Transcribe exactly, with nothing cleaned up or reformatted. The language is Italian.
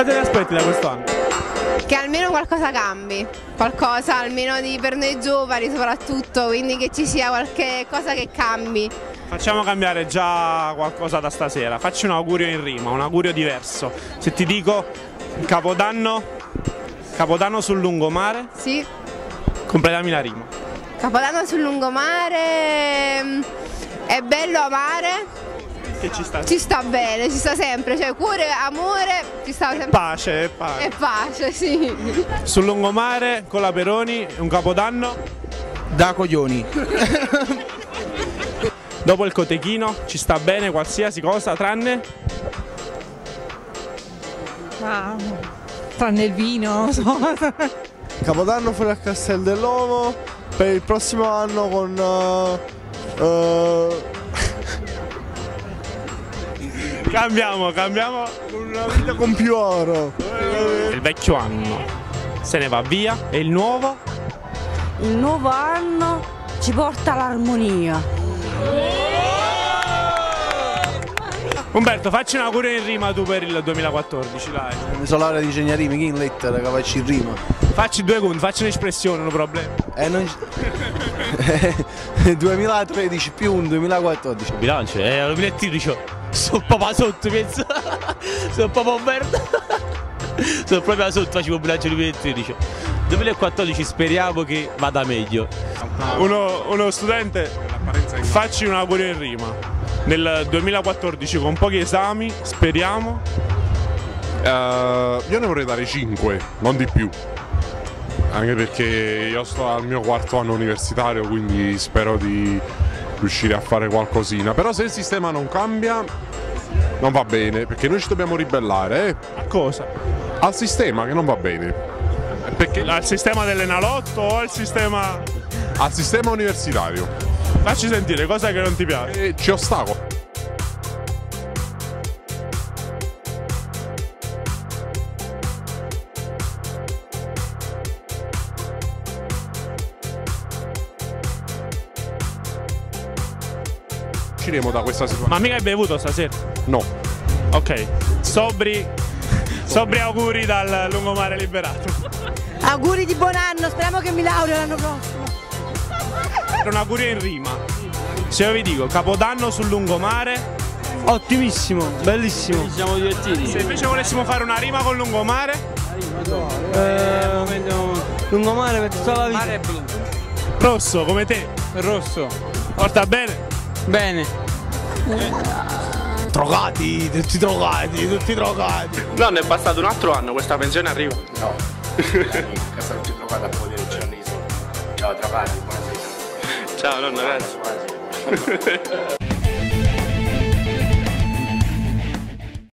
Cosa ti aspetti da quest'anno? Che almeno qualcosa cambi, qualcosa almeno di, per noi giovani soprattutto, quindi che ci sia qualche cosa che cambi. Facciamo cambiare già qualcosa da stasera, facci un augurio in rima, un augurio diverso. Se ti dico Capodanno, Capodanno sul lungomare, sì. Completami la rima. Capodanno sul lungomare, è bello amare. Che ci sta? Ci sta bene, ci sta sempre, cioè cuore, amore, ci sta sempre. E pace, e pace. E pace, sì. Sul lungomare con la Peroni, un Capodanno da coglioni. Dopo il cotechino ci sta bene qualsiasi cosa, tranne? Ah, tranne il vino, non so. Capodanno fuori al Castel dell'Uomo, per il prossimo anno con... Uh, uh, Cambiamo, cambiamo una vita con più oro. Il vecchio anno se ne va via e il nuovo? Il nuovo anno ci porta l'armonia. Umberto, facci un augurio in rima tu per il duemilaquattordici, dai. Mi sono laureato in ingegneria, mica in lettere, capaci in rima. Facci due conti, facci un'espressione, non problema. Eh, non... duemilatredici più un duemilaquattordici. Bilancio, è eh, duemilatredici. Sono papà sotto, penso. Sono papà Umberto. Sono proprio sotto, facevo un bilancio duemilatredici. duemilaquattordici speriamo che vada meglio. Uno, uno studente, facci un augurio in rima. Nel duemilaquattordici con pochi esami, speriamo. Uh, io ne vorrei dare cinque, non di più. Anche perché io sto al mio quarto anno universitario, quindi spero di riuscire a fare qualcosina, però se il sistema non cambia non va bene, perché noi ci dobbiamo ribellare. Eh? A cosa? Al sistema che non va bene. Perché... Al sistema dell'Enalotto o al sistema... Al sistema universitario. Facci sentire, cosa che non ti piace? E ci ostacola. Da questa situazione. Ma mica hai bevuto stasera? No. Ok, sobri, sobri auguri dal lungomare Liberato. Auguri di buon anno, speriamo che mi laureo l'anno prossimo. Un augurio in rima. Se io vi dico Capodanno sul lungomare, ottimissimo, bellissimo. Ci siamo divertiti. Se invece volessimo fare una rima con lungomare, eh, lungomare per tutta la vita. Mare blu. Rosso come te. Rosso. Porta bene. Bene. Drogati, tutti drogati, tutti drogati. No, ne è bastato un altro anno, questa pensione arriva. No. Casa non ci trovate a potere il giornismo. Ciao, drogati, buonasera. Ciao, nonno, grazie.